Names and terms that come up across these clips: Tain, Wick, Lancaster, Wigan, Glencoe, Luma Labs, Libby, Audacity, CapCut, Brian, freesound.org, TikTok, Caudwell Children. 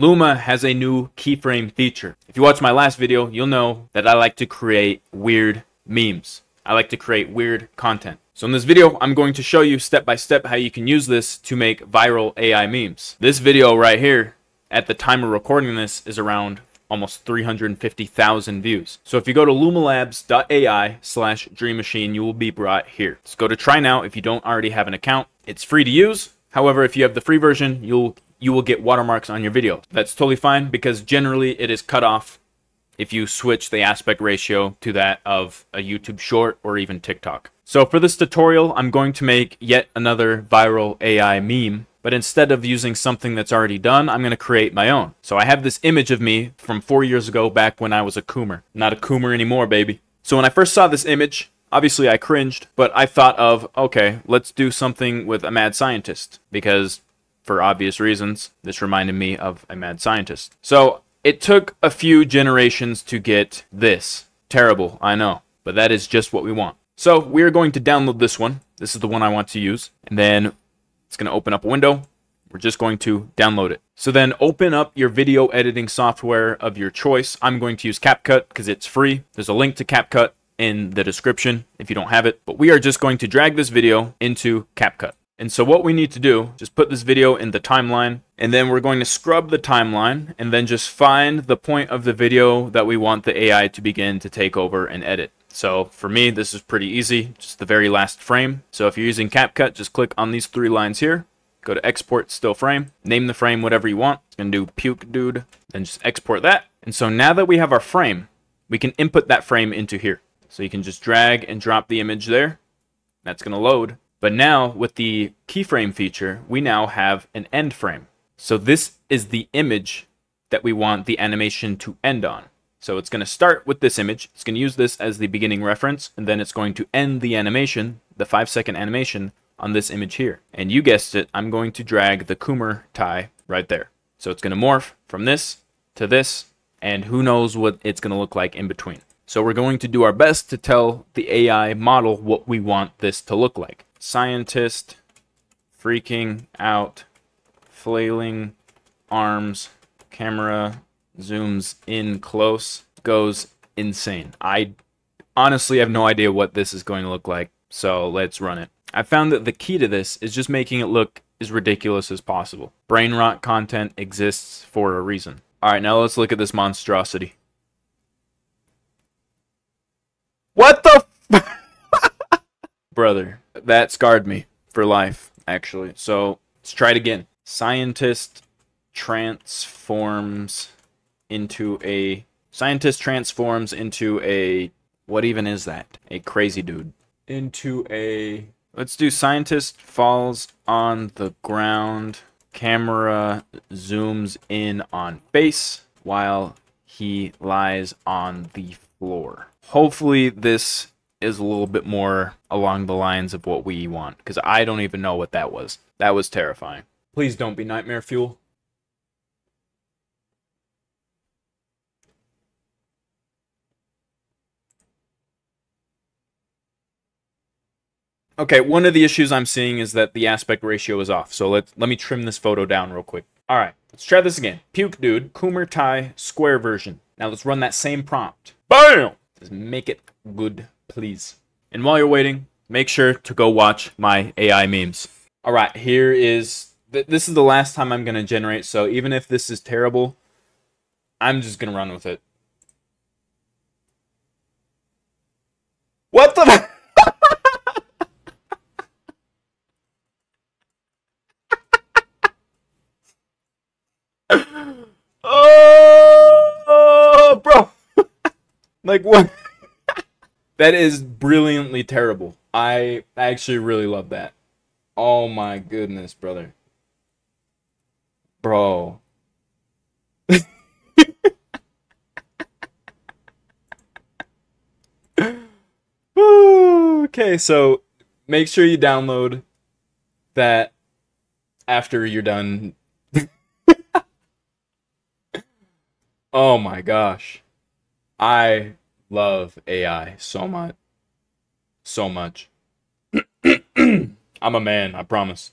Luma has a new keyframe feature. If you watch my last video, you'll know that I like to create weird memes. I like to create weird content. So in this video, I'm going to show you step by step how you can use this to make viral AI memes. This video right here, at the time of recording this, is around almost 350,000 views. So if you go to lumalabs.ai/dreammachine, you will be brought here. Let's go to try now if you don't already have an account. It's free to use. However, if you have the free version, you will get watermarks on your video. That's totally fine because generally it is cut off if you switch the aspect ratio to that of a YouTube short or even TikTok. So for this tutorial, I'm going to make yet another viral AI meme, but instead of using something that's already done, I'm gonna create my own. So I have this image of me from 4 years ago back when I was a coomer. Not a coomer anymore, baby. So when I first saw this image, obviously I cringed, but I thought of, okay, let's do something with a mad scientist because for obvious reasons, this reminded me of a mad scientist. So it took a few generations to get this. Terrible, I know, but that is just what we want. So we're going to download this one. This is the one I want to use. And then it's going to open up a window. We're just going to download it. So then open up your video editing software of your choice. I'm going to use CapCut because it's free. There's a link to CapCut in the description if you don't have it. But we are just going to drag this video into CapCut. And so what we need to do, just put this video in the timeline, and then we're going to scrub the timeline and then just find the point of the video that we want the AI to begin to take over and edit. So for me, this is pretty easy, just the very last frame. So if you're using CapCut, just click on these three lines here, go to export still frame, name the frame whatever you want. It's gonna do puke dude, and just export that. And so now that we have our frame, we can input that frame into here. So you can just drag and drop the image there. That's gonna load. But now with the keyframe feature, we now have an end frame. So this is the image that we want the animation to end on. So it's going to start with this image. It's going to use this as the beginning reference, and then it's going to end the animation, the 5-second animation on this image here. And you guessed it, I'm going to drag the Coomer tie right there. So it's going to morph from this to this, and who knows what it's going to look like in between. So we're going to do our best to tell the AI model what we want this to look like. Scientist freaking out, flailing arms, camera zooms in close, goes insane. I honestly have no idea what this is going to look like, so let's run it. I found that the key to this is just making it look as ridiculous as possible. Brain rot content exists for a reason. All right, now let's look at this monstrosity. What the f brother. That scarred me for life, actually. So let's try it again. Scientist transforms into a what even is that? A crazy dude. Into a, let's do scientist falls on the ground. Camera zooms in on face while he lies on the floor. Hopefully this is a little bit more along the lines of what we want, because I don't even know what that was. That was terrifying. Please don't be nightmare fuel. Okay, one of the issues I'm seeing is that the aspect ratio is off, so let me trim this photo down real quick. All right, let's try this again. Puke dude, Coomer tie, square version. Now let's run that same prompt. Bam! Just make it good, please. And while you're waiting, make sure to go watch my AI memes. All right, here is, this is the last time I'm gonna generate, so even if this is terrible, I'm just gonna run with it. What the oh, bro. Like what? That is brilliantly terrible. I actually really love that. Oh my goodness, brother. Bro. Okay, so make sure you download that after you're done. Oh my gosh. I love AI so much. So much. I'm a man, I promise.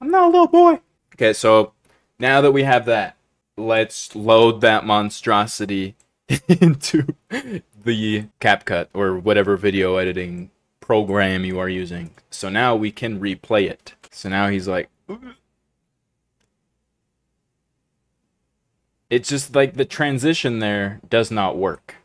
I'm not a little boy. Okay, so now that we have that, let's load that monstrosity into the CapCut or whatever video editing program you are using. So now we can replay it. So now he's like, it's just like the transition there does not work.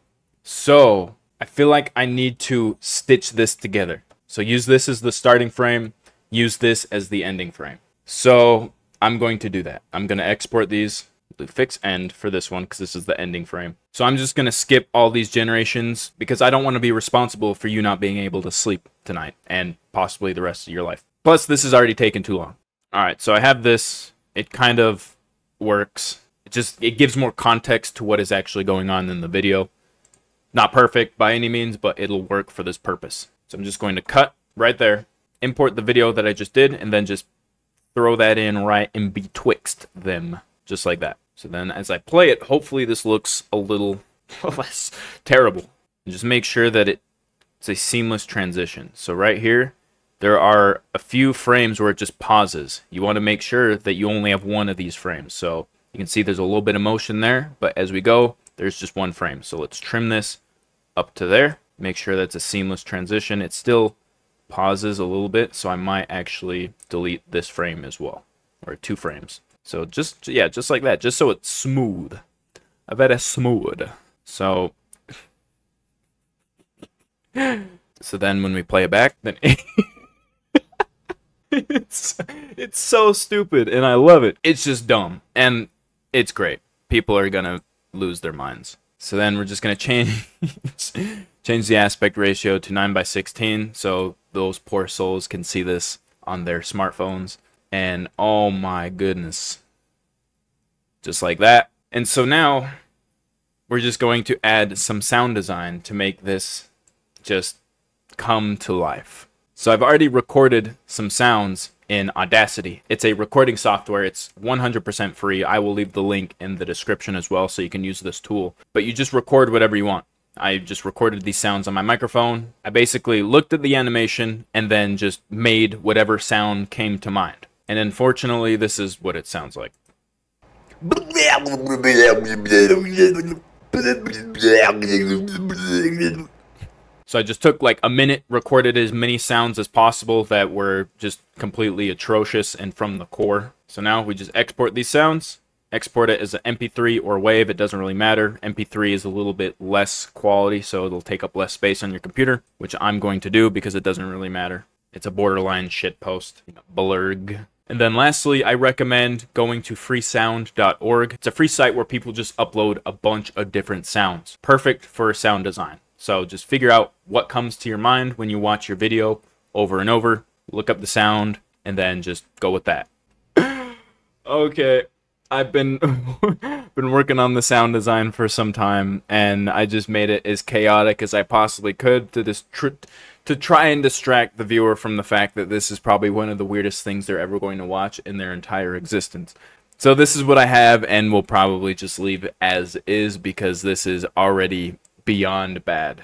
So I feel like I need to stitch this together. So use this as the starting frame, use this as the ending frame. So I'm going to do that. I'm going to export these. We'll do fix end for this one because this is the ending frame. So I'm just going to skip all these generations because I don't want to be responsible for you not being able to sleep tonight and possibly the rest of your life. Plus, this has already taken too long. All right, so I have this. It kind of works. It gives more context to what is actually going on in the video. Not perfect by any means, but it'll work for this purpose. So I'm just going to cut right there, import the video that I just did, and then just throw that in right in betwixt them, just like that. So then as I play it, hopefully this looks a little less terrible. And just make sure that it's a seamless transition. So right here, there are a few frames where it just pauses. You want to make sure that you only have one of these frames. So you can see there's a little bit of motion there, but as we go, there's just one frame. So let's trim this up to there. Make sure that's a seamless transition. It still pauses a little bit, so I might actually delete this frame as well, or two frames. So just, yeah, just like that, just so it's smooth. I bet it's smooth. So then when we play it back, then it's so stupid, and I love it. It's just dumb, and it's great. People are gonna lose their minds. So then we're just gonna change the aspect ratio to 9:16, so those poor souls can see this on their smartphones. And oh my goodness, just like that. And so now we're just going to add some sound design to make this just come to life. So I've already recorded some sounds in Audacity. It's a recording software. It's 100% free. I will leave the link in the description as well, so you can use this tool. But you just record whatever you want. I just recorded these sounds on my microphone. I basically looked at the animation and then just made whatever sound came to mind. And unfortunately, this is what it sounds like. So I just took like a minute, recorded as many sounds as possible that were just completely atrocious and from the core. So now we just export these sounds, export it as an MP3 or WAV. It doesn't really matter. MP3 is a little bit less quality, so it'll take up less space on your computer, which I'm going to do because it doesn't really matter. It's a borderline shitpost. Blurg. And then lastly, I recommend going to freesound.org. It's a free site where people just upload a bunch of different sounds. Perfect for sound design. So just figure out what comes to your mind when you watch your video over and over, look up the sound, and then just go with that. Okay, I've been working on the sound design for some time, and I just made it as chaotic as I possibly could to try and distract the viewer from the fact that this is probably one of the weirdest things they're ever going to watch in their entire existence. So this is what I have, and we'll probably just leave it as is because this is already beyond bad.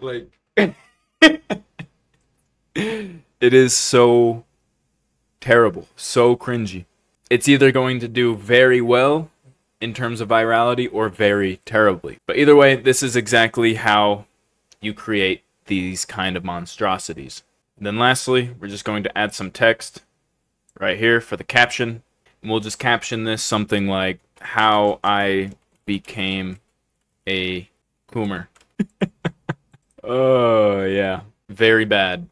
Like, it is so terrible, so cringy. It's either going to do very well in terms of virality or very terribly. But either way, this is exactly how you create these kind of monstrosities. And then lastly, we're just going to add some text right here for the caption. And we'll just caption this something like, how I became a coomer. Oh, yeah. Very bad.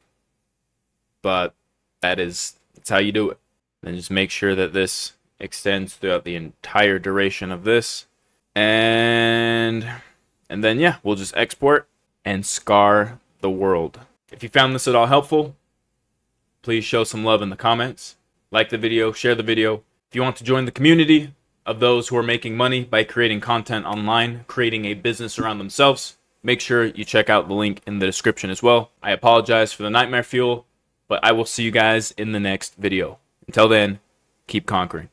But that's how you do it. And just make sure that this extends throughout the entire duration of this, and then yeah, we'll just export and scar the world. If you found this at all helpful, please show some love in the comments. Like the video, share the video. If you want to join the community of those who are making money by creating content online, creating a business around themselves, make sure you check out the link in the description as well. I apologize for the nightmare fuel, but I will see you guys in the next video. Until then, keep conquering.